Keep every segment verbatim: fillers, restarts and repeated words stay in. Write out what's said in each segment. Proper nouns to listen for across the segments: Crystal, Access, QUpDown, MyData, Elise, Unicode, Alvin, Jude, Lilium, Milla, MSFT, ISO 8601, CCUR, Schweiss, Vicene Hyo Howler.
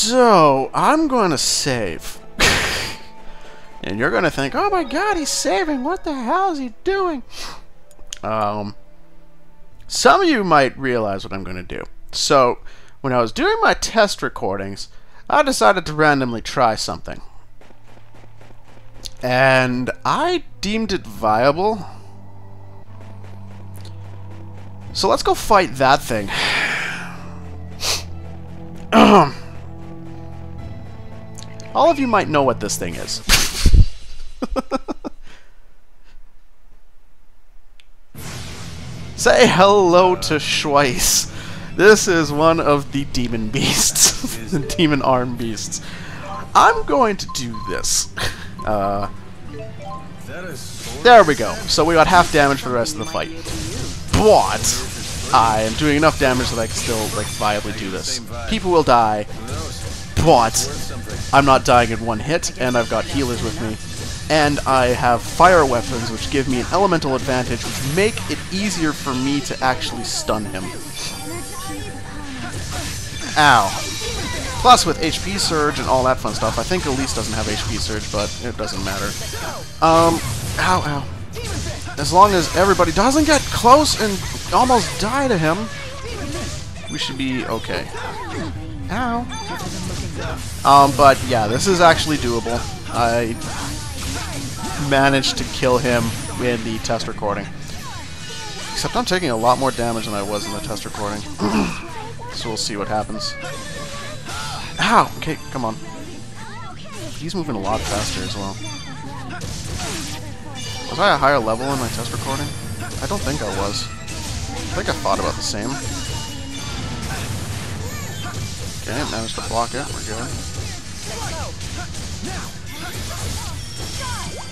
So, I'm going to save. And you're going to think, oh my god, he's saving. What the hell is he doing? Um, some of you might realize what I'm going to do. So, when I was doing my test recordings, I decided to randomly try something. And I deemed it viable. So let's go fight that thing. All of you might know what this thing is. Say hello to Schweiss. This is one of the demon beasts. The demon arm beasts. I'm going to do this. Uh, there we go. So we got half damage for the rest of the fight. But I am doing enough damage that I can still, like, viably do this. People will die, but I'm not dying in one hit, and I've got healers with me, and I have fire weapons which give me an elemental advantage, which make it easier for me to actually stun him. Ow. Plus, with H P surge and all that fun stuff, I think Elise doesn't have H P surge, but it doesn't matter. Um, ow, ow. As long as everybody doesn't get close and almost die to him, we should be okay. Ow. Um, but yeah, this is actually doable. I managed to kill him in the test recording. Except I'm taking a lot more damage than I was in the test recording. So we'll see what happens. Ow! Okay, come on. He's moving a lot faster as well. Was I a higher level in my test recording? I don't think I was. I think I thought about the same. Okay, managed to block it. We're good.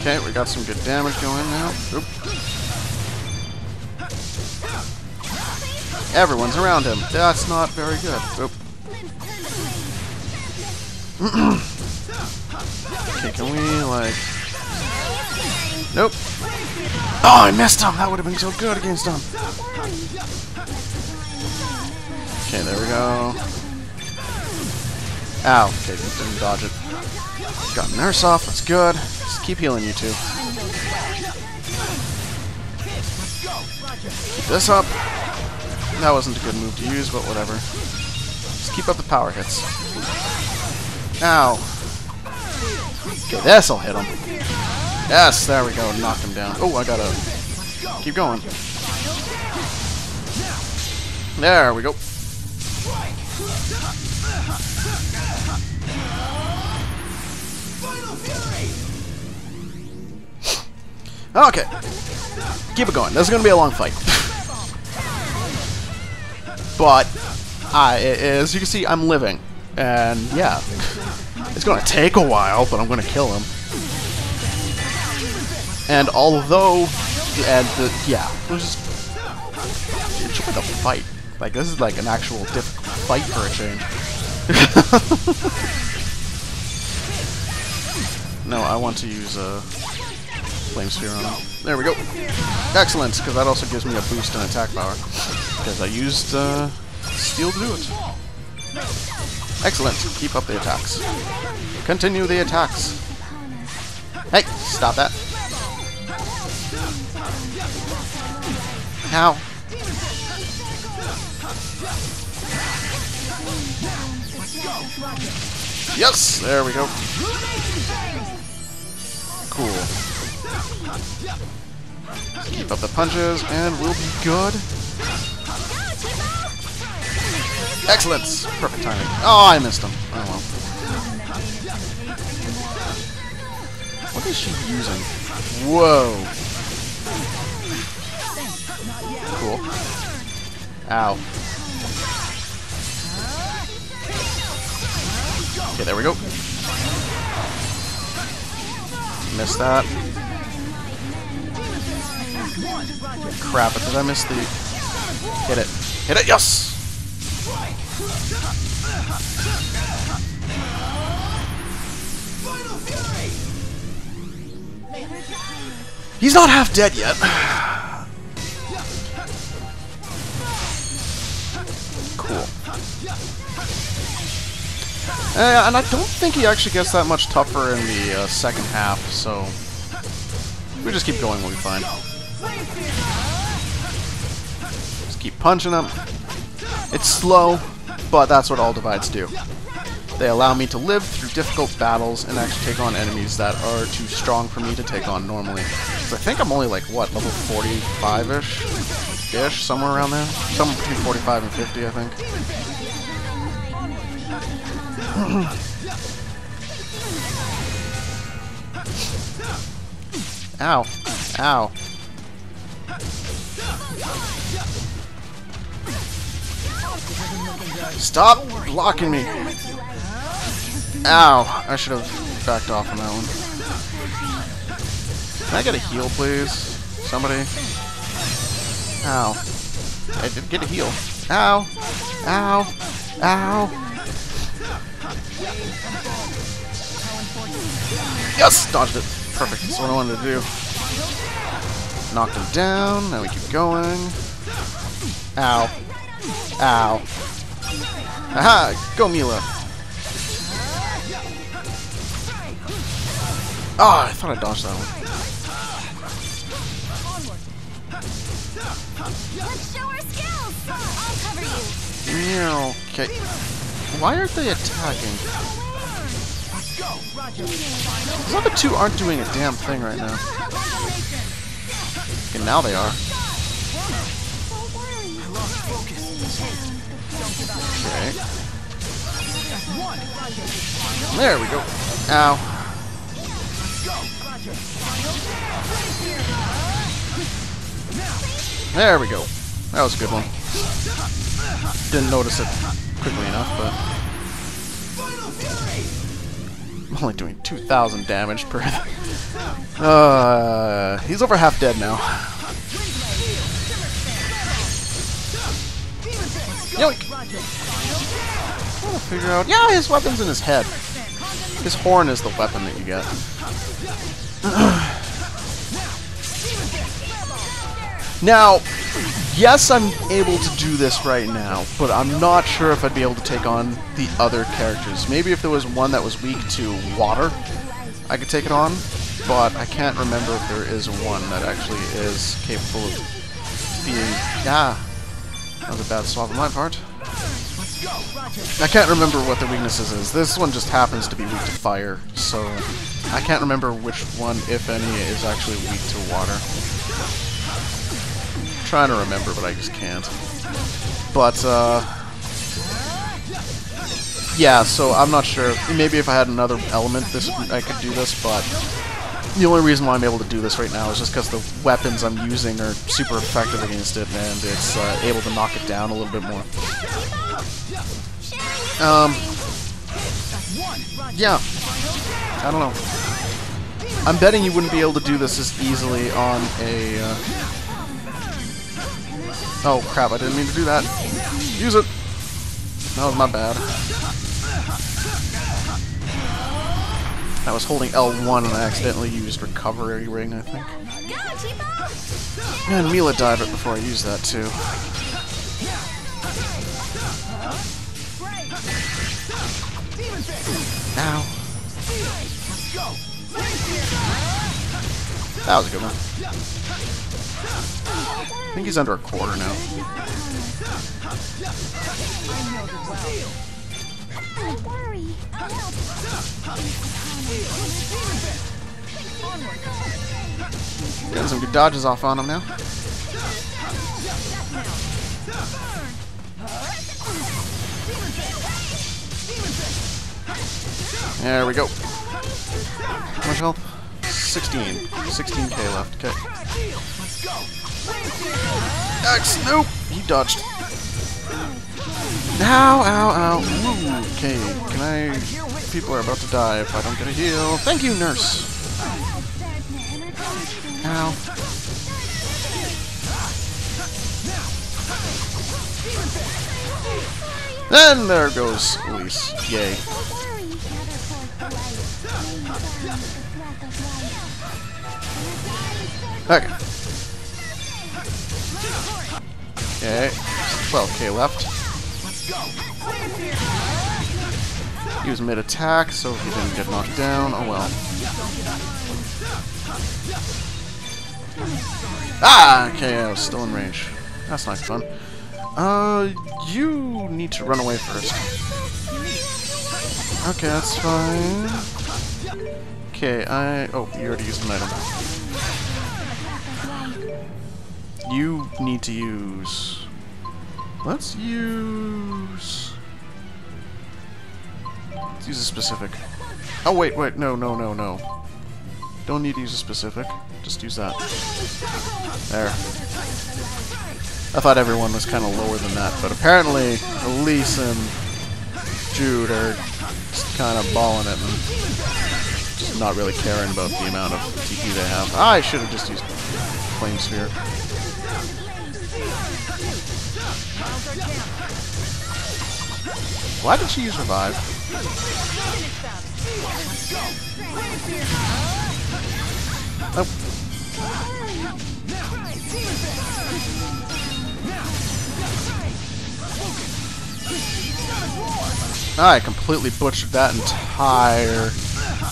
Okay, we got some good damage going now. Oop. Everyone's around him. That's not very good. Oop. Okay, can we, like... Nope. Oh, I missed him! That would have been so good against him! Okay, there we go. Ow. Okay, didn't dodge it. Got an nurse off, that's good. Just keep healing you two. Keep this up. That wasn't a good move to use, but whatever. Just keep up the power hits. Ow. Okay, this'll hit him. Yes, there we go. Knocked him down. Oh, I gotta keep going. There we go. Okay. Keep it going. This is gonna be a long fight. But, I, as you can see, I'm living. And, yeah. It's gonna take a while, but I'm gonna kill him. And although... And, the, yeah. It was just... It's just like a fight. Like, this is like an actual difficult fight for a change. No, I want to use a... Uh, flame sphere on him. There we go. Excellent, because that also gives me a boost in attack power. Because I used, uh... steel to do it. Excellent. Keep up the attacks. Continue the attacks. Hey, stop that. Ow. Yes, there we go. Cool. Keep up the punches and we'll be good. Excellent! Perfect timing. Oh, I missed him. Oh well. What is she using? Whoa! Cool. Ow. Okay, there we go. Missed that. Crap, did I miss the... Hit it. Hit it! Yes! He's not half dead yet. Cool. Uh, and I don't think he actually gets that much tougher in the uh, second half, so we just keep going, we'll be fine. Just keep punching him. It's slow, but that's what all divides do. They allow me to live through difficult battles and actually take on enemies that are too strong for me to take on normally. So I think I'm only like, what, level forty-five-ish? Ish, somewhere around there. Somewhere between forty-five and fifty, I think. Ow. Ow. Stop blocking me! Ow! I should have backed off on that one. Can I get a heal, please? Somebody? Ow. I did get a heal. Ow! Ow! Ow! Yes! Dodged it! Perfect. That's what I wanted to do. Knocked him down. Now we keep going. Ow. Ow. Aha! Go, Milla! Ah, oh, I thought I dodged that one. Let's show our skills. I'll cover you. Yeah, okay. Why aren't they attacking? The other two aren't doing a damn thing right now. And okay, now they are. Okay. There we go. Ow. There we go. That was a good one. Didn't notice it quickly enough, but I'm only doing two thousand damage per. Uh, he's over half dead now. Yoink! I'm gonna figure out. Yeah, his weapon's in his head. His horn is the weapon that you get. Now, yes, I'm able to do this right now, but I'm not sure if I'd be able to take on the other characters. Maybe if there was one that was weak to water, I could take it on, but I can't remember if there is one that actually is capable of being... Ah, that was a bad swap on my part. I can't remember what the weaknesses is. This one just happens to be weak to fire, so I can't remember which one, if any, is actually weak to water. I'm trying to remember, but I just can't. But, uh... yeah, so I'm not sure. Maybe if I had another element, this I could do this, but the only reason why I'm able to do this right now is just because the weapons I'm using are super effective against it, and it's uh, able to knock it down a little bit more. Um, yeah, I don't know. I'm betting you wouldn't be able to do this as easily on a, uh... oh crap, I didn't mean to do that. Use it! That was my bad. I was holding L one and I accidentally used recovery ring, I think. And Milla died right before I used that, too. Ow. That was a good one. I think he's under a quarter now. Don't worry. I'll help. Got some good dodges off on him now. There we go. How much health? sixteen. sixteen K left. Okay. X. Nope. He dodged. Ow, ow, ow. Okay. Can I... people are about to die if I don't get a heal. Thank you, nurse. Ow. Then there goes Elise. Yay. Okay. Okay. twelve K left. He was mid-attack, so he didn't get knocked down. Oh well. Ah! K O. Still in range. That's not fun. Uh, you need to run away first. Okay, that's fine. Okay, I... Oh, you already used an item. You need to use... Let's use... Use a specific. Oh wait, wait, no, no, no, no. Don't need to use a specific. Just use that. There. I thought everyone was kind of lower than that, but apparently Elise and Jude are just kind of balling it and just not really caring about the amount of T P they have. I should have just used Flame Sphere. Why did she use Revive? Oh. I completely butchered that entire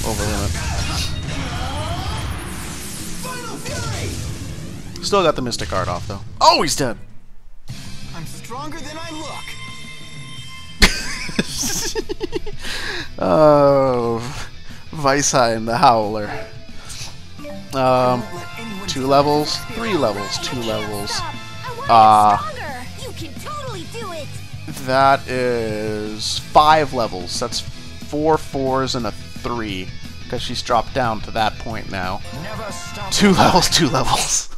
over limit. Still got the Mystic Art off though. Oh, he's dead! I'm stronger than I look! Oh, Vicene the Howler. Um, two levels, three levels, two levels. Ah, uh, that is five levels. That's four fours and a three, because she's dropped down to that point now. Two levels, two levels.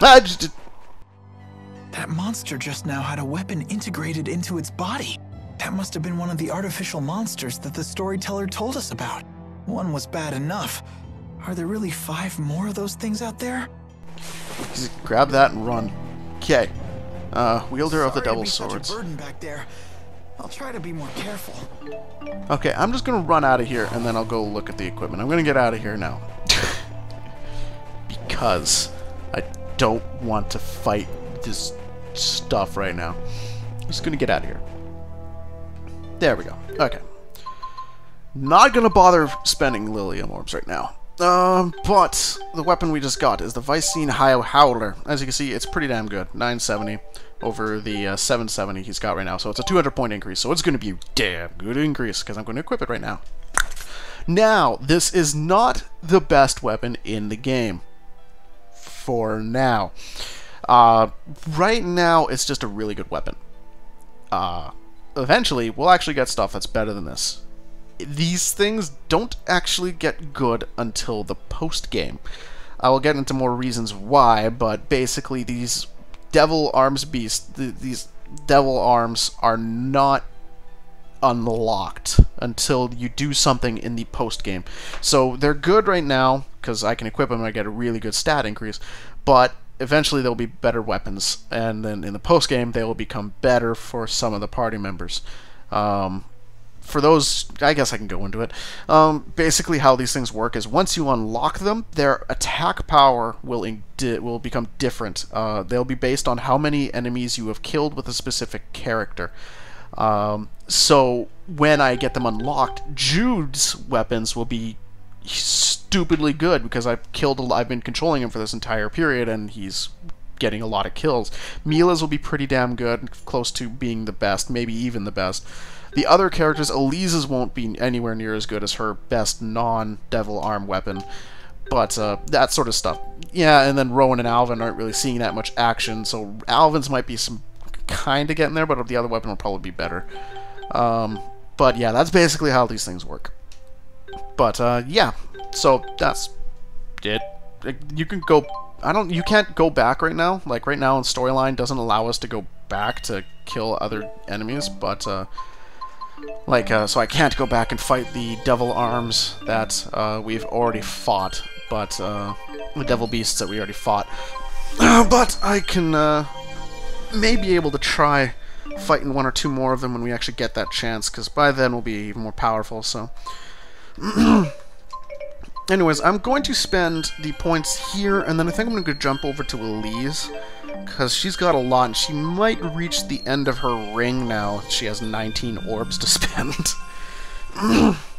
I just did. That monster just now had a weapon integrated into its body. That must have been one of the artificial monsters that the storyteller told us about. One was bad enough. Are there really five more of those things out there? Just grab that and run. Okay. Uh, wielder Sorry of the double to be swords. Such a burden back there. I'll try to be more careful. Okay, I'm just gonna run out of here and then I'll go look at the equipment. I'm gonna get out of here now. Because I don't want to fight this stuff right now. I'm just gonna get out of here. There we go. Okay. Not gonna bother spending Lilium Orbs right now. Um, but the weapon we just got is the Vicene Hyo Howler. As you can see, it's pretty damn good. nine seventy over the uh, seven seventy he's got right now. So it's a two hundred point increase. So it's gonna be a damn good increase because I'm gonna equip it right now. Now, this is not the best weapon in the game. For now. Uh, right now, it's just a really good weapon. Uh, eventually, we'll actually get stuff that's better than this. These things don't actually get good until the post-game. I will get into more reasons why, but basically these devil arms beasts, th these devil arms are not unlocked until you do something in the post-game. So they're good right now, because I can equip them and I get a really good stat increase, but eventually there will be better weapons, and then in the post game they will become better for some of the party members. Um, for those, I guess I can go into it. Um, basically, how these things work is once you unlock them, their attack power will in di will become different. Uh, they'll be based on how many enemies you have killed with a specific character. Um, so when I get them unlocked, Jude's weapons will be stupidly good because I've killed. A, I've been controlling him for this entire period, and he's getting a lot of kills. Milla's will be pretty damn good, close to being the best, maybe even the best. The other characters, Elise's won't be anywhere near as good as her best non-devil arm weapon, but uh, that sort of stuff. Yeah, and then Rowan and Alvin aren't really seeing that much action, so Alvin's might be some kind of getting there, but the other weapon will probably be better. Um, but yeah, that's basically how these things work. But uh, yeah, so that's it. You can go. I don't. You can't go back right now. Like right now, in storyline doesn't allow us to go back to kill other enemies. But uh, like, uh, so I can't go back and fight the devil arms that uh, we've already fought. But uh, the devil beasts that we already fought. But I can uh, may be able to try fighting one or two more of them when we actually get that chance. Because by then we'll be even more powerful. So. Anyways, I'm going to spend the points here, and then I think I'm going to jump over to Elise, Because she's got a lot, and she might reach the end of her ring now. She has nineteen orbs to spend.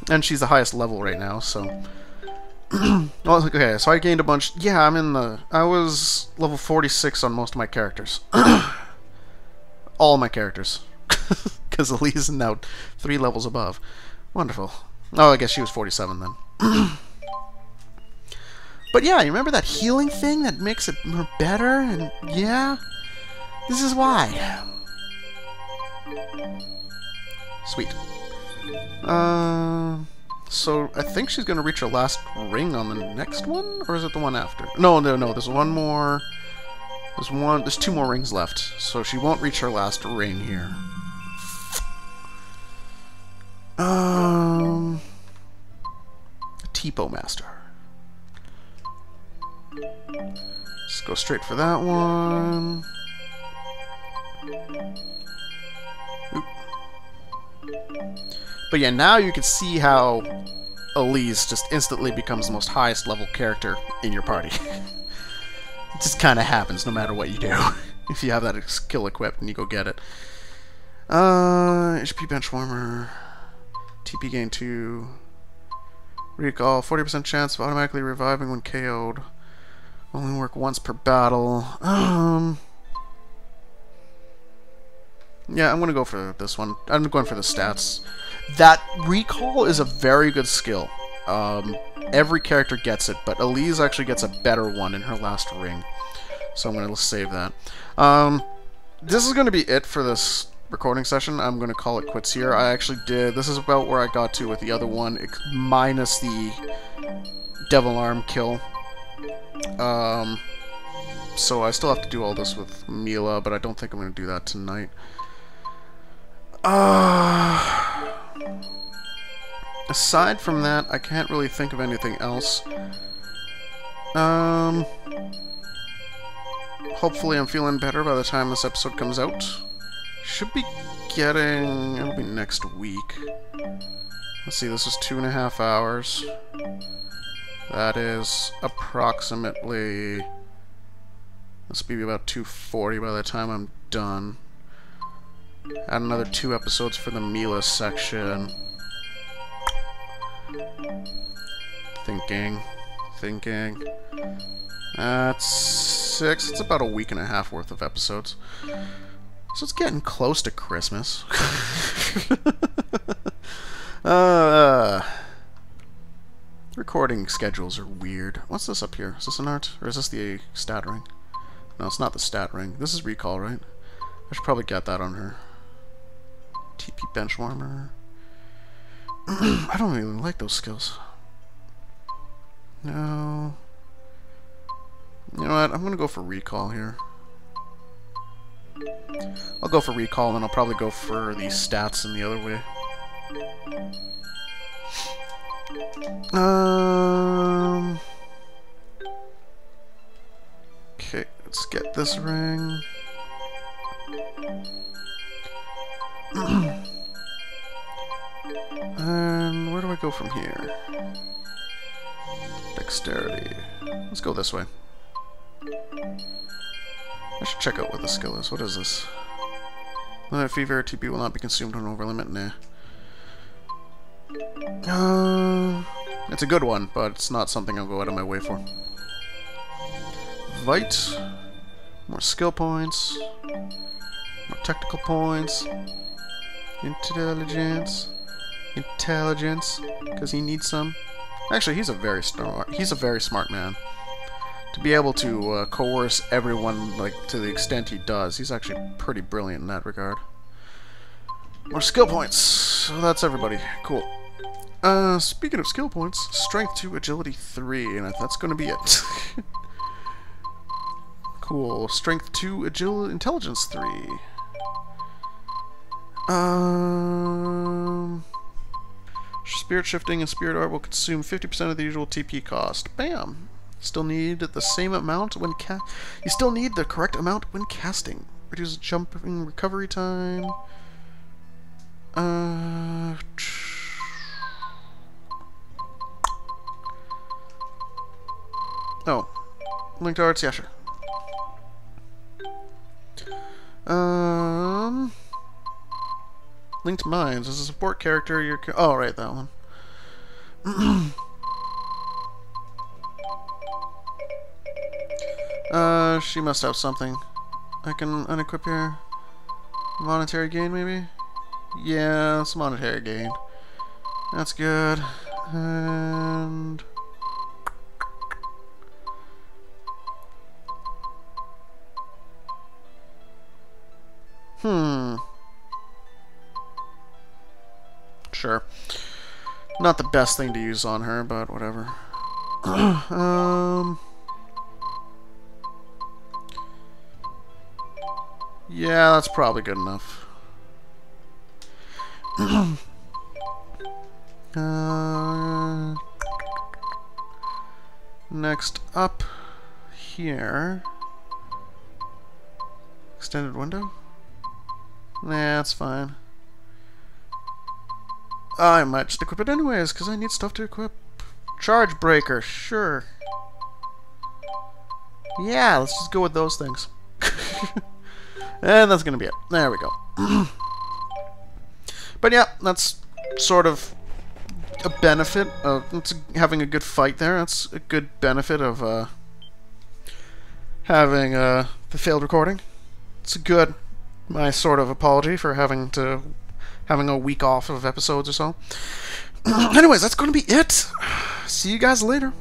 And she's the highest level right now, so... Well, okay, so I gained a bunch... Yeah, I'm in the... I was level forty-six on most of my characters. All my characters. Because Elise is now three levels above. Wonderful. Oh, I guess she was forty-seven then. But yeah, you remember that healing thing that makes it more better? And yeah, this is why. Sweet. Uh, so I think she's going to reach her last ring on the next one? Or is it the one after? No, no, no, there's one more. There's one. There's two more rings left. So she won't reach her last ring here. Um, Tipo Master. Let's go straight for that one. Oop. But yeah, now you can see how Elise just instantly becomes the most highest level character in your party. It just kind of happens no matter what you do. If you have that skill equipped and you go get it. Uh, H P Benchwarmer. T P gain two. Recall. forty percent chance of automatically reviving when K O'd. Only work once per battle. Um, yeah, I'm going to go for this one. I'm going for the stats. That recall is a very good skill. Um, every character gets it, but Elise actually gets a better one in her last ring. So I'm going to save that. Um, this is going to be it for this recording session. I'm going to call it quits here. I actually did... This is about where I got to with the other one, minus the Devil Arm kill. Um, so I still have to do all this with Milla, but I don't think I'm going to do that tonight. Uh, aside from that, I can't really think of anything else. Um, hopefully I'm feeling better by the time this episode comes out. Should be getting... It'll be next week. Let's see, this is two and a half hours. That is approximately, this will be about two forty by the time I'm done. Add another two episodes for the Milla section. Thinking, thinking. That's six, it's about a week and a half worth of episodes. So it's getting close to Christmas. uh... Recording schedules are weird. What's this up here? Is this an art? Or is this the stat ring? No, it's not the stat ring. This is recall, right? I should probably get that on her. T P Benchwarmer. I don't even like those skills. No. You know what? I'm going to go for recall here. I'll go for recall, and I'll probably go for the stats in the other way. Um. Okay, let's get this ring. And where do I go from here? Dexterity. Let's go this way. I should check out what the skill is. What is this? Limited fever, T P will not be consumed on over limit. Nah. Uh, it's a good one, but it's not something I'll go out of my way for. Vite. More skill points. More technical points. Intelligence. Intelligence. Because he needs some. Actually, he's a very smart, he's a very smart man. To be able to uh, coerce everyone like to the extent he does, he's actually pretty brilliant in that regard. More skill points. So that's everybody. Cool. Uh, speaking of skill points, strength two, agility three, and that's going to be it. Cool. Strength two, agility, intelligence three. Um, spirit shifting and spirit art will consume fifty percent of the usual T P cost. Bam. Still need the same amount when ca- You still need the correct amount when casting. Reduces jumping recovery time. Uh, oh, linked arts, yeah, sure. Um, Linked Minds is a support character. Your oh, right, that one. uh, she must have something. I can unequip her. Monetary gain, maybe? Yeah, it's monetary gain. That's good. And hmm. Sure. Not the best thing to use on her, but whatever. um. Yeah, that's probably good enough. uh, next up here. Extended window? Nah, that's fine. I might just equip it anyways, because I need stuff to equip. Charge breaker, sure. Yeah, let's just go with those things. And that's gonna be it. There we go. But yeah, that's sort of a benefit of having a good fight there. That's a good benefit of uh, having uh, the failed recording. It's a good... my sort of apology for having to having a week off of episodes or so. Anyways, that's going to be it. See you guys later.